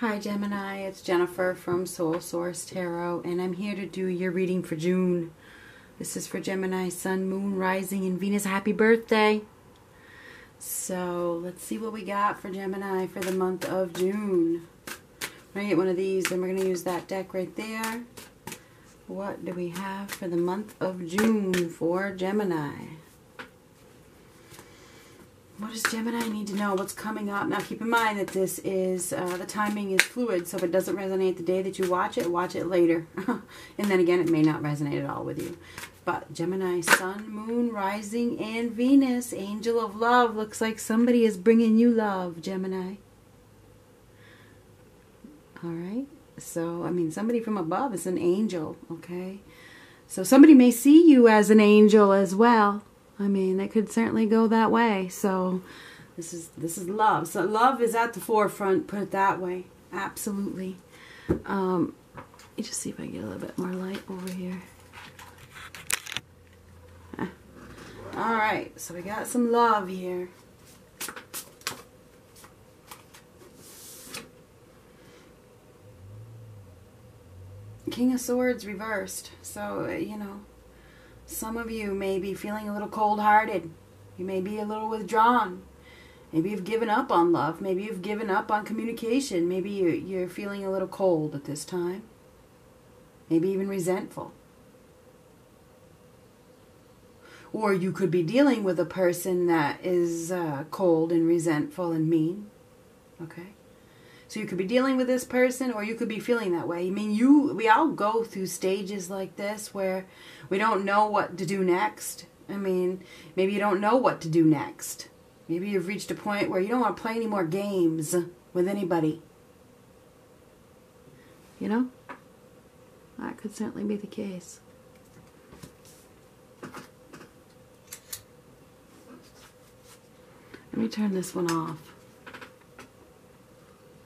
Hi Gemini, it's Jennifer from Soul Source Tarot, and I'm here to do your reading for June. This is for Gemini, Sun, Moon, Rising, and Venus. Happy birthday! So, let's see what we got for Gemini for the month of June. We're going to get one of these, and we're going to use that deck right there. What do we have for the month of June for Gemini? What does Gemini need to know? What's coming up? Now keep in mind that this is, the timing is fluid, so if it doesn't resonate the day that you watch it later. And then again, it may not resonate at all with you. But Gemini, Sun, Moon, Rising, and Venus, Angel of Love. Looks like somebody is bringing you love, Gemini. All right. So, I mean, somebody from above is an angel, okay? So somebody may see you as an angel as well. I mean, they could certainly go that way. So this is love. So love is at the forefront, put it that way. Absolutely. Let me just see if I can get a little bit more light over here. All right, so we got some love here. King of Swords reversed. So, you know, some of you may be feeling a little cold-hearted. You may be a little withdrawn. Maybe you've given up on love. Maybe you've given up on communication. Maybe you're feeling a little cold at this time. Maybe even resentful. Or you could be dealing with a person that is cold and resentful and mean. Okay? So you could be dealing with this person, or you could be feeling that way. I mean, we all go through stages like this where we don't know what to do next. I mean, maybe you don't know what to do next. Maybe you've reached a point where you don't want to play any more games with anybody. You know? That could certainly be the case. Let me turn this one off.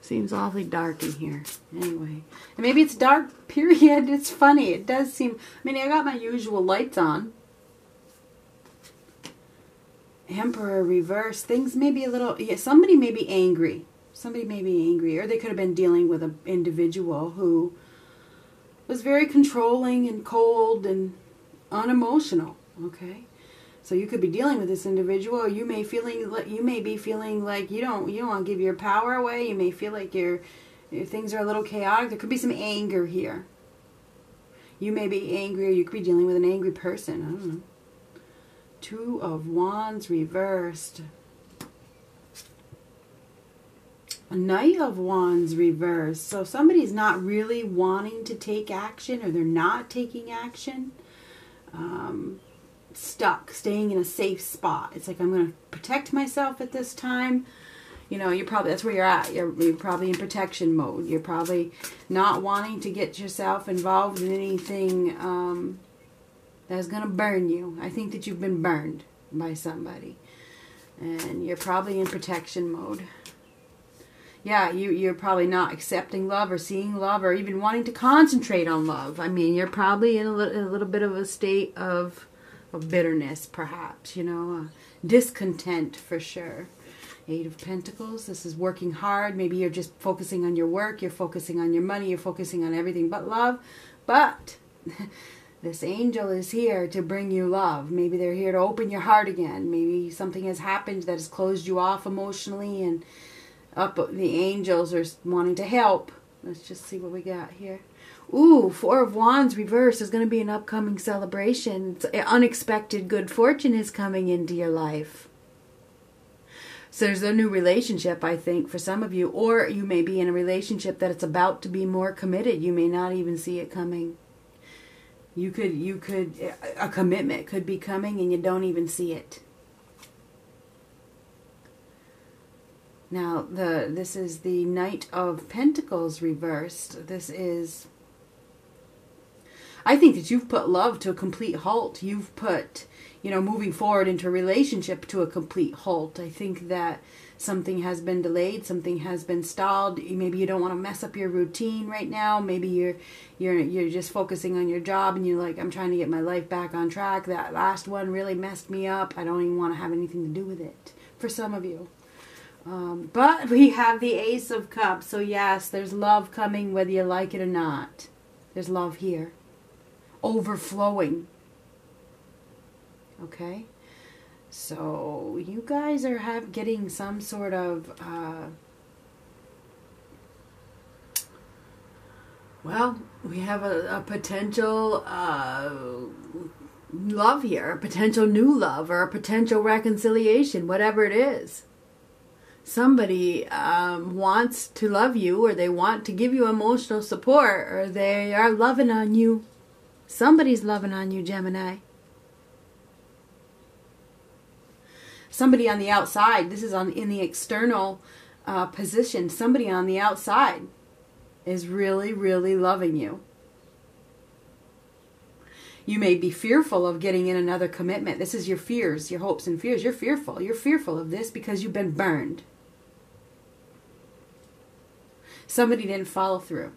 Seems awfully dark in here. Anyway. And maybe it's dark, period. It's funny. It does seem... I mean, I got my usual lights on. Emperor reverse. Things may be a little... Yeah, somebody may be angry. Somebody may be angry. Or they could have been dealing with an individual who was very controlling and cold and unemotional. Okay? So you could be dealing with this individual. You may be feeling like you don't want to give your power away. You may feel like your things are a little chaotic. There could be some anger here. You may be angry, or you could be dealing with an angry person. I don't know. Two of Wands reversed. A Knight of Wands reversed. So somebody's not really wanting to take action, or they're not taking action. Stuck, staying in a safe spot. It's like, I'm going to protect myself at this time. You know, that's where you're at. You're probably in protection mode. You're probably not wanting to get yourself involved in anything that's going to burn you. I think that you've been burned by somebody. And you're probably in protection mode. Yeah, you're probably not accepting love or seeing love or even wanting to concentrate on love. I mean, you're probably in a little bit of a state of bitterness, perhaps, you know, discontent for sure. Eight of Pentacles, this is working hard. Maybe you're just focusing on your work, you're focusing on your money, you're focusing on everything but love. But this angel is here to bring you love. Maybe they're here to open your heart again. Maybe something has happened that has closed you off emotionally, and up the angels are wanting to help. Let's just see what we got here. Ooh, Four of Wands reverse. There's going to be an upcoming celebration. Unexpected good fortune is coming into your life. So there's a new relationship, I think, for some of you. Or you may be in a relationship that it's about to be more committed. You may not even see it coming. A commitment could be coming and you don't even see it. Now, this is the Knight of Pentacles reversed. This is... I think that you've put love to a complete halt. You've put, you know, moving forward into a relationship to a complete halt. I think that something has been delayed. Something has been stalled. Maybe you don't want to mess up your routine right now. Maybe you're just focusing on your job and you're like, I'm trying to get my life back on track. That last one really messed me up. I don't even want to have anything to do with it. For some of you. But we have the Ace of Cups. So yes, there's love coming whether you like it or not. There's love here. Overflowing. Okay? So you guys are getting some sort of... well, we have a potential love here. A potential new love or a potential reconciliation. Whatever it is. Somebody wants to love you, or they want to give you emotional support, or they are loving on you. Somebody's loving on you, Gemini. Somebody on the outside. This is in the external position. Somebody on the outside is really, really loving you. You may be fearful of getting in another commitment. This is your fears, your hopes and fears. You're fearful. You're fearful of this because you've been burned. Somebody didn't follow through.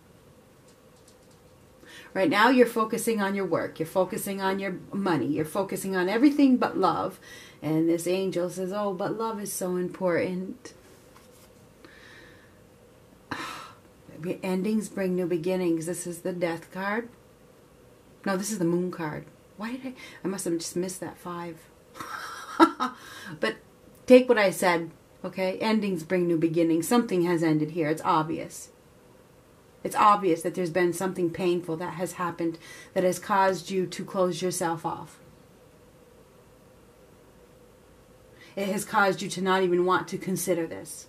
Right now you're focusing on your work. You're focusing on your money. You're focusing on everything but love. And this angel says, oh, but love is so important. Endings bring new beginnings. This is the death card. No, this is the moon card. Why did I must have just missed that 5. But take what I said, okay? Endings bring new beginnings. Something has ended here. It's obvious. It's obvious that there's been something painful that has happened that has caused you to close yourself off. It has caused you to not even want to consider this.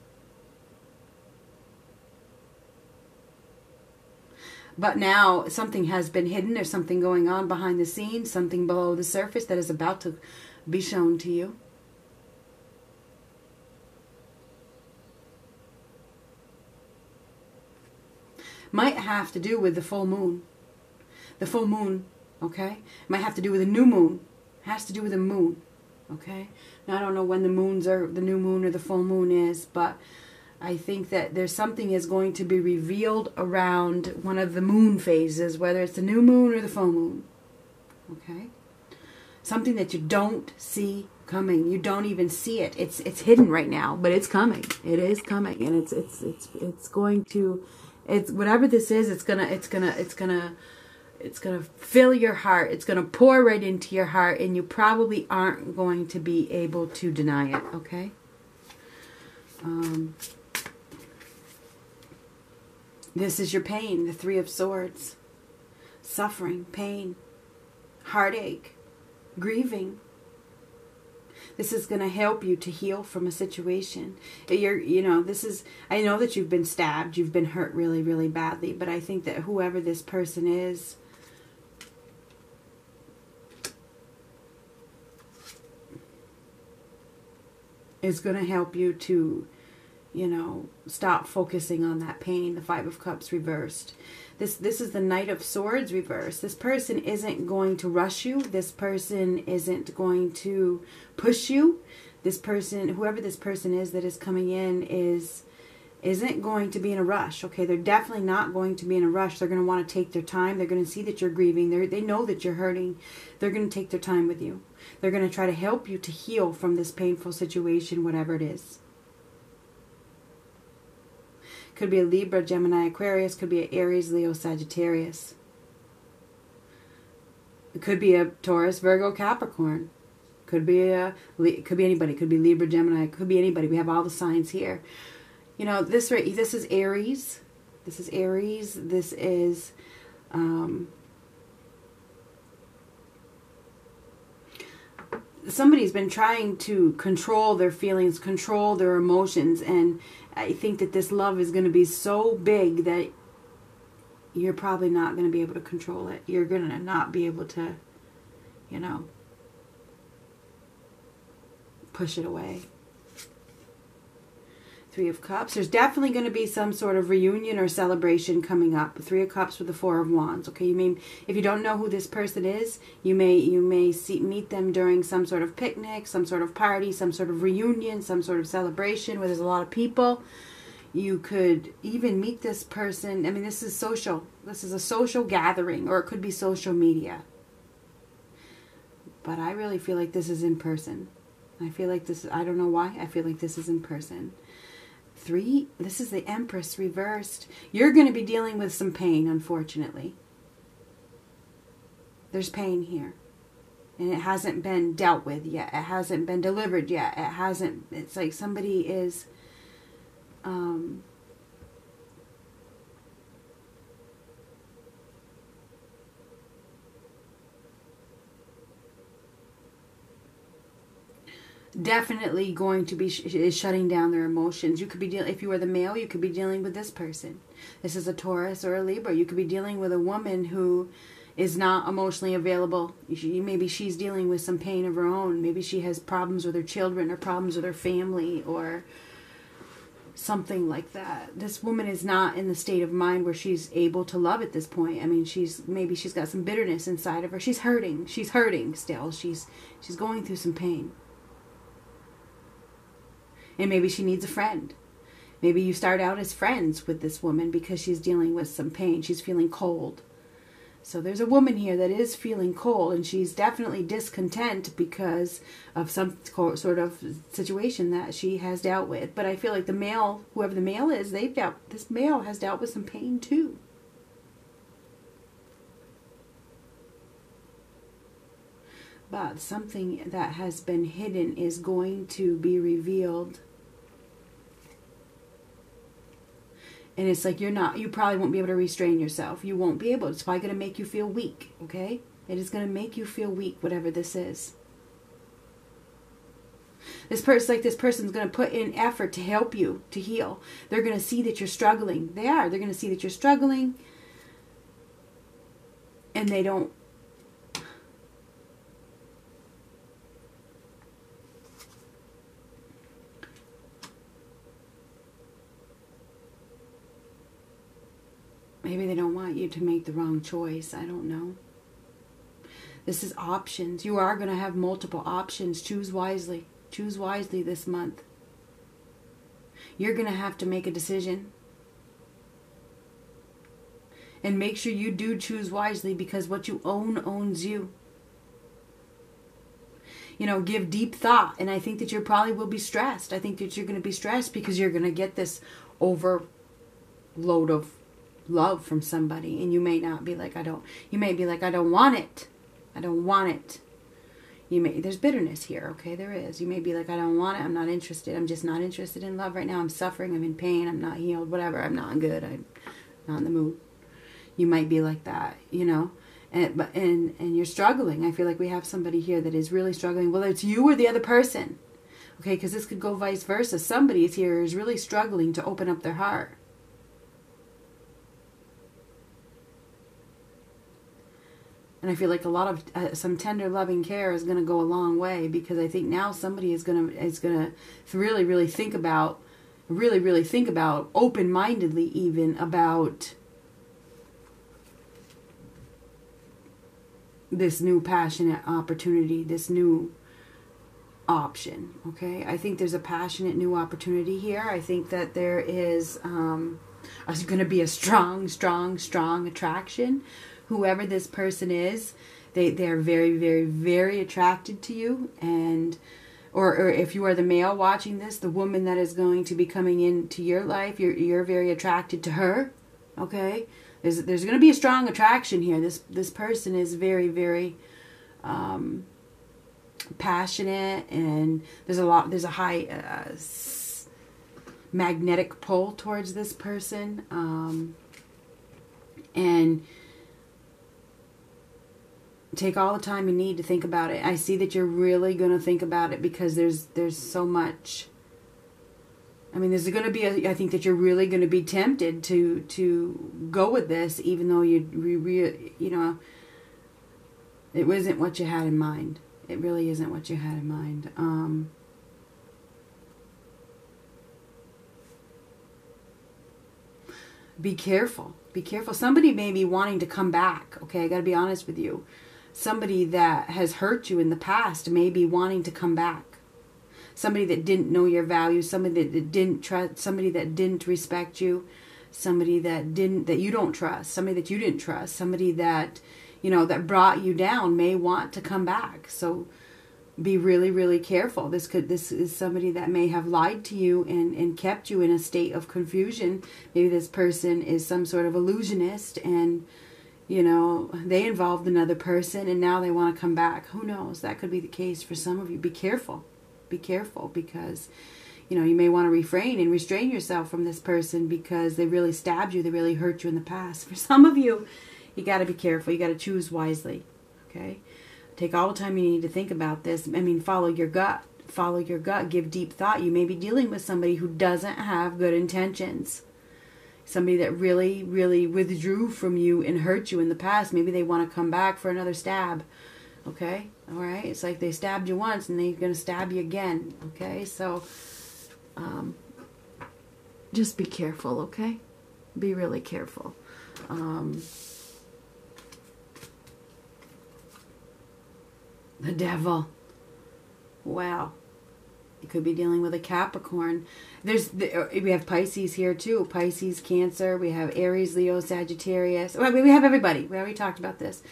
But now something has been hidden. There's something going on behind the scenes, something below the surface that is about to be shown to you. Might have to do with the full moon. The full moon, okay? Might have to do with the new moon. Has to do with the moon, okay? Now I don't know when the moons are, the new moon or the full moon is, but... I think that there's something is going to be revealed around one of the moon phases, whether it's the new moon or the full moon. Okay? Something that you don't see coming. You don't even see it. It's hidden right now, but it's coming. It is coming, and it's going to, it's whatever this is, it's going to fill your heart. It's going to pour right into your heart, and you probably aren't going to be able to deny it, okay? This is your pain, the 3 of Swords. Suffering, pain, heartache, grieving. This is going to help you to heal from a situation. I know that you've been stabbed, you've been hurt really, really badly, but I think that whoever this person is, is going to help you to, you know, stop focusing on that pain. The 5 of Cups reversed. This is the Knight of Swords reversed. This person isn't going to rush you. This person isn't going to push you. This person, whoever this person is that is coming in, isn't going to be in a rush. Okay, they're definitely not going to be in a rush. They're going to want to take their time. They're going to see that you're grieving. They know that you're hurting. They're going to take their time with you. They're going to try to help you to heal from this painful situation, whatever it is. Could be a Libra, Gemini, Aquarius. Could be an Aries, Leo, Sagittarius. It could be a Taurus, Virgo, Capricorn. Could be anybody. Could be Libra, Gemini. Could be anybody. We have all the signs here. You know, this is Aries. This is Aries. This is somebody's been trying to control their feelings, control their emotions, and I think that this love is going to be so big that you're probably not going to be able to control it. You're going to not be able to, you know, push it away. 3 of Cups. There's definitely going to be some sort of reunion or celebration coming up. 3 of Cups with the 4 of Wands. Okay, you mean if you don't know who this person is, you may meet them during some sort of picnic, some sort of party, some sort of reunion, some sort of celebration where there's a lot of people. You could even meet this person. I mean, this is social. This is a social gathering, or it could be social media. But I really feel like this is in person. I feel like this is, I don't know why, I feel like this is in person. Three, this is the Empress reversed. You're going to be dealing with some pain, unfortunately. There's pain here. And it hasn't been dealt with yet. It hasn't been delivered yet. It hasn't, it's like somebody is, definitely going to be shutting down their emotions. You could be dealing, if you are the male, you could be dealing with this person. This is a Taurus or a Libra. You could be dealing with a woman who is not emotionally available. Maybe she's dealing with some pain of her own. Maybe she has problems with her children or problems with her family or something like that. This woman is not in the state of mind where she's able to love at this point. I mean, maybe she's got some bitterness inside of her. She's hurting. She's hurting still. She's going through some pain. And maybe she needs a friend. Maybe you start out as friends with this woman because she's dealing with some pain. She's feeling cold. So there's a woman here that is feeling cold, and she's definitely discontent because of some sort of situation that she has dealt with. But I feel like the male, whoever the male is, this male has dealt with some pain too. But something that has been hidden is going to be revealed. And it's like you probably won't be able to restrain yourself. You won't be able. It's probably going to make you feel weak, okay? It is going to make you feel weak, whatever this is. This person's going to put in effort to help you, to heal. They're going to see that you're struggling. They are. They're going to see that you're struggling. And they don't. Maybe they don't want you to make the wrong choice. I don't know. This is options. You are going to have multiple options. Choose wisely. Choose wisely this month. You're going to have to make a decision. And make sure you do choose wisely, because what you own owns you. You know, give deep thought. And I think that you probably will be stressed. I think that you're going to be stressed because you're going to get this overload of love from somebody, and you may not be like, you may be like, I don't want it. I don't want it. There's bitterness here, okay? There is. You may be like, I don't want it. I'm not interested. I'm just not interested in love right now. I'm suffering. I'm in pain. I'm not healed. Whatever. I'm not good. I'm not in the mood. You might be like that, you know? And you're struggling. I feel like we have somebody here that is really struggling, whether it's you or the other person, okay? Because this could go vice versa. Somebody is here is really struggling to open up their heart. And I feel like a lot of some tender, loving care is going to go a long way, because I think now somebody is going to really, really think about, open-mindedly even about this new passionate opportunity, this new option. Okay, I think there's a passionate new opportunity here. I think that there is going to be a strong attraction. Whoever this person is, they are very, very, very attracted to you. And, or if you are the male watching this, the woman that is going to be coming into your life, you're very attracted to her. Okay, there's going to be a strong attraction here. This person is very, very passionate, and there's a high magnetic pull towards this person, and take all the time you need to think about it. I see that you're really going to think about it, because there's so much. I mean, there's going to be I think that you're really going to be tempted to go with this, even though you know, it wasn't what you had in mind. It really isn't what you had in mind. Be careful. Be careful. Somebody may be wanting to come back. Okay, I got to be honest with you. Somebody that has hurt you in the past may be wanting to come back. Somebody that didn't know your value, somebody that didn't trust, somebody that didn't respect you, somebody that you don't trust, somebody that you didn't trust, somebody that, you know, that brought you down may want to come back. So be really, really careful. This is somebody that may have lied to you and kept you in a state of confusion. Maybe this person is some sort of illusionist and, you know, they involved another person and now they want to come back. Who knows? That could be the case for some of you. Be careful. Be careful, because, you know, you may want to refrain and restrain yourself from this person because they really stabbed you. They really hurt you in the past. For some of you, you got to be careful. You got to choose wisely. Okay? Take all the time you need to think about this. I mean, follow your gut. Follow your gut. Give deep thought. You may be dealing with somebody who doesn't have good intentions. Somebody that really, really withdrew from you and hurt you in the past. Maybe they want to come back for another stab. Okay? All right? It's like they stabbed you once and they're going to stab you again. Okay? So, just be careful, okay? Be really careful. The devil. Wow. You could be dealing with a Capricorn. We have Pisces here too. Pisces, Cancer. We have Aries, Leo, Sagittarius. Well, we have everybody. We already talked about this.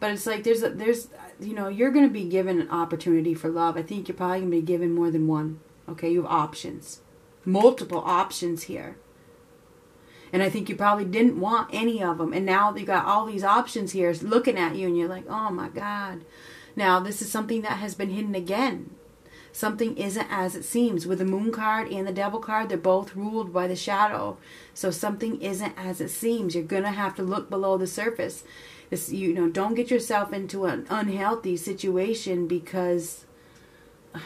But it's like there's you know, you're going to be given an opportunity for love. I think you're probably going to be given more than one. Okay, you have options. Multiple options here. And I think you probably didn't want any of them. And now you got all these options here looking at you and you're like, oh my God. Now, this is something that has been hidden again. Something isn't as it seems. With the Moon card and the Devil card, they're both ruled by the shadow. So something isn't as it seems. You're going to have to look below the surface. This, you know, don't get yourself into an unhealthy situation because, I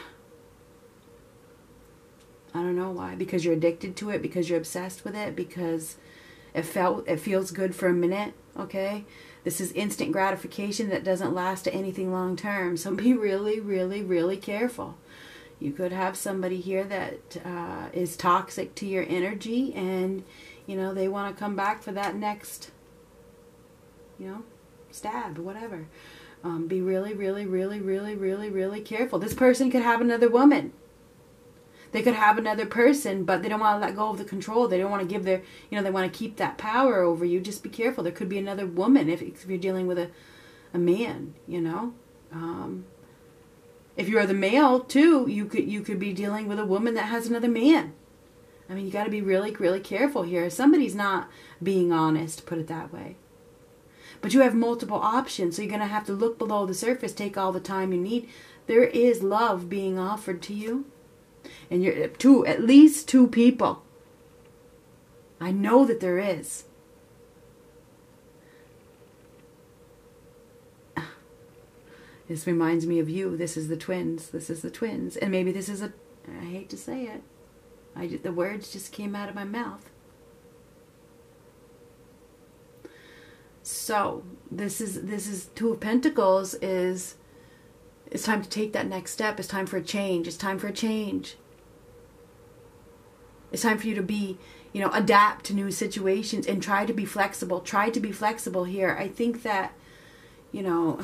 don't know why. Because you're addicted to it. Because you're obsessed with it. Because it feels good for a minute. Okay? This is instant gratification that doesn't last to anything long term. So be really, really, really careful. You could have somebody here that is toxic to your energy and, you know, they want to come back for that next, you know, stab, whatever. Be really, really, really, really, really, really careful. This person could have another woman. They could have another person, but they don't want to let go of the control. They don't want to give their, you know, they want to keep that power over you. Just be careful. There could be another woman if you're dealing with a man, you know. If you are the male, too, you could be dealing with a woman that has another man. I mean, you got to be really, really careful here. Somebody's not being honest, put it that way. But you have multiple options, so you're going to have to look below the surface, take all the time you need. There is love being offered to you. And you're at least two people. I know that there is. This reminds me of you. This is the twins. This is the twins. And maybe this is a, I hate to say it. The words just came out of my mouth. So, this is Two of Pentacles is, it's time to take that next step. It's time for a change. It's time for a change. It's time for you to be, you know, adapt to new situations and try to be flexible. Try to be flexible here. I think that, you know,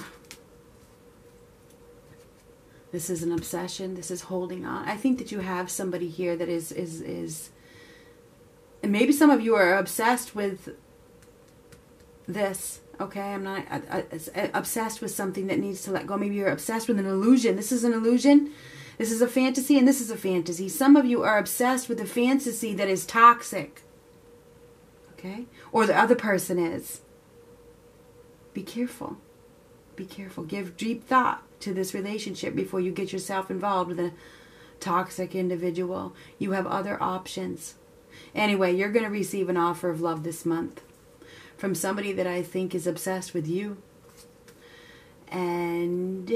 this is an obsession. This is holding on. I think that you have somebody here that is and maybe some of you are obsessed with this. Okay, I'm not obsessed with something that needs to let go. Maybe you're obsessed with an illusion. This is an illusion. This is a fantasy, and this is a fantasy. Some of you are obsessed with a fantasy that is toxic. Okay? Or the other person is. Be careful. Be careful. Give deep thought to this relationship before you get yourself involved with a toxic individual. You have other options. Anyway, you're going to receive an offer of love this month. From somebody that I think is obsessed with you. And,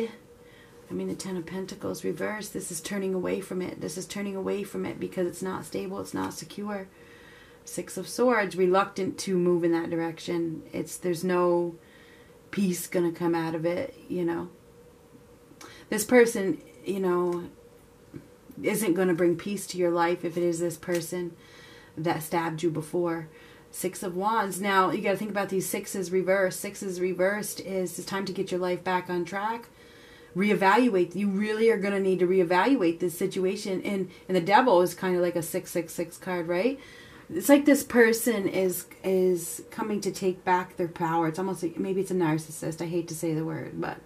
I mean, the Ten of Pentacles reversed. This is turning away from it. This is turning away from it because it's not stable. It's not secure. Six of Swords, reluctant to move in that direction. There's no peace going to come out of it, you know. This person, you know, isn't going to bring peace to your life if it is this person that stabbed you before. Six of Wands. Now, you got to think about these sixes reversed. Sixes reversed is it's time to get your life back on track. Reevaluate. You really are going to need to reevaluate this situation. And the Devil is kind of like a 666 card, right? It's like this person is coming to take back their power. It's almost like maybe it's a narcissist. I hate to say the word, but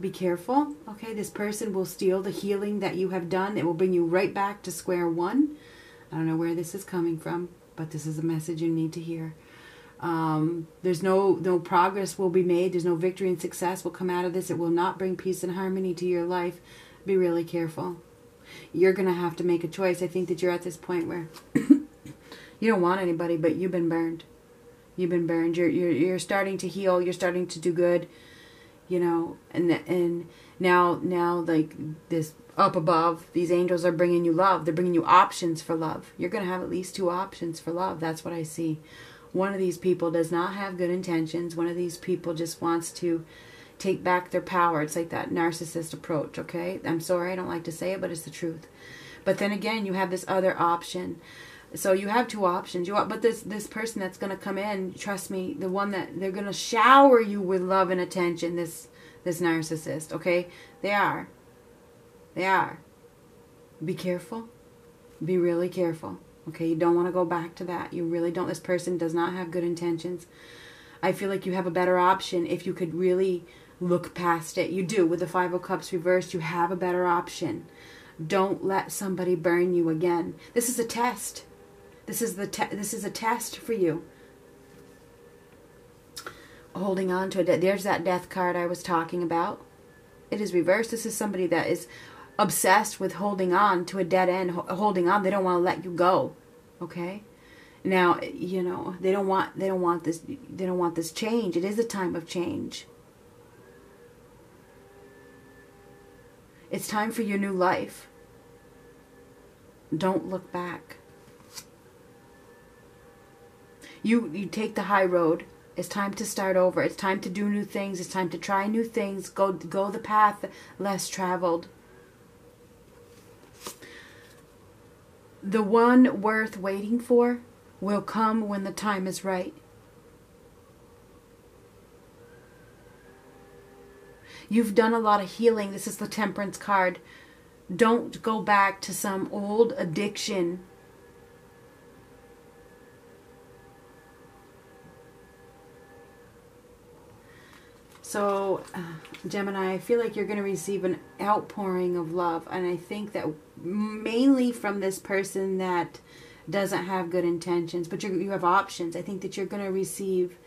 Be careful, okay? This person will steal the healing that you have done. It will bring you right back to square one. I don't know where this is coming from, but this is a message you need to hear. There's no progress will be made. There's no victory and success will come out of this. It will not bring peace and harmony to your life. Be really careful. You're going to have to make a choice. I think that you're at this point where you don't want anybody, but you've been burned. You've been burned. You're starting to heal. You're starting to do good. You know, and now like this up above, these angels are bringing you love. They're bringing you options for love. You're going to have at least two options for love. That's what I see. One of these people does not have good intentions. One of these people just wants to take back their power. It's like that narcissist approach, okay? I'm sorry, I don't like to say it, but it's the truth. But then again, you have this other option. So you have two options. But this person that's going to come in, trust me, the one that they're going to shower you with love and attention, this narcissist, okay? They are. Be careful. Be really careful, okay? You don't want to go back to that. You really don't. This person does not have good intentions. I feel like you have a better option if you could really look past it. You do. With the Five of Cups reversed, you have a better option. Don't let somebody burn you again. This is a test. This is a test for you. Holding on to it. There's that death card I was talking about. It is reversed. This is somebody that is obsessed with holding on to a dead end. Holding on. They don't want to let you go. Okay? Now, you know, they don't want this change. It is a time of change. It's time for your new life. Don't look back. You take the high road. It's time to start over. It's time to do new things. It's time to try new things. Go the path less traveled. The one worth waiting for will come when the time is right. You've done a lot of healing. This is the Temperance card. Don't go back to some old addiction. So, Gemini, I feel like you're going to receive an outpouring of love. And I think that mainly from this person that doesn't have good intentions. But you have options. I think that you're going to receive,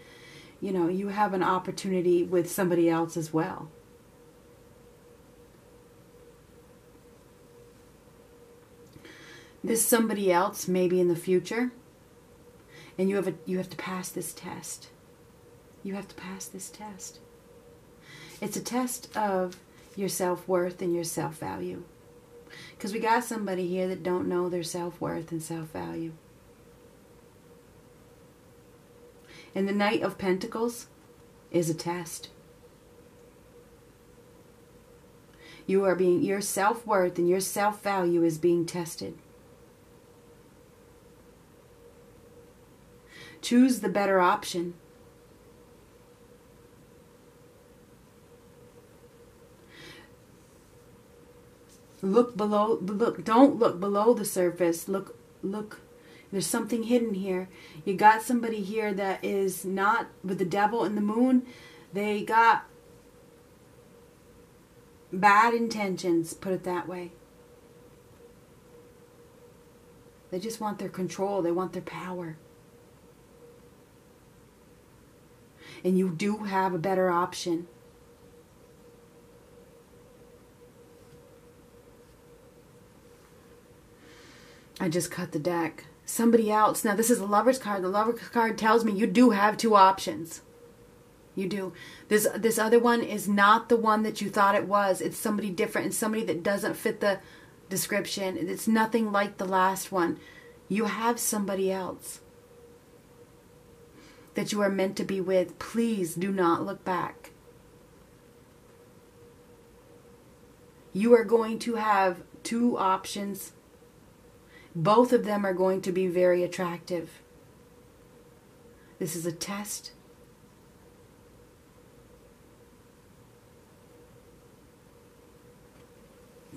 you know, you have an opportunity with somebody else as well. This somebody else maybe in the future. And you have to pass this test. You have to pass this test. It's a test of your self-worth and your self-value. Because we got somebody here that don't know their self-worth and self-value. And the Knight of Pentacles is a test. Your self-worth and your self-value is being tested. Choose the better option. Don't look below the surface. Look, there's something hidden here. You got somebody here that is not with the devil and the moon. They got bad intentions, put it that way. They just want their control. They want their power. And you do have a better option. I just cut the deck. Somebody else. Now, this is the Lover's card. The Lover's card tells me you do have two options. You do. This other one is not the one that you thought it was. It's somebody different and somebody that doesn't fit the description. It's nothing like the last one. You have somebody else that you are meant to be with. Please do not look back. You are going to have two options. Both of them are going to be very attractive. This is a test.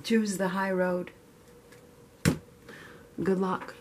Choose the high road. Good luck.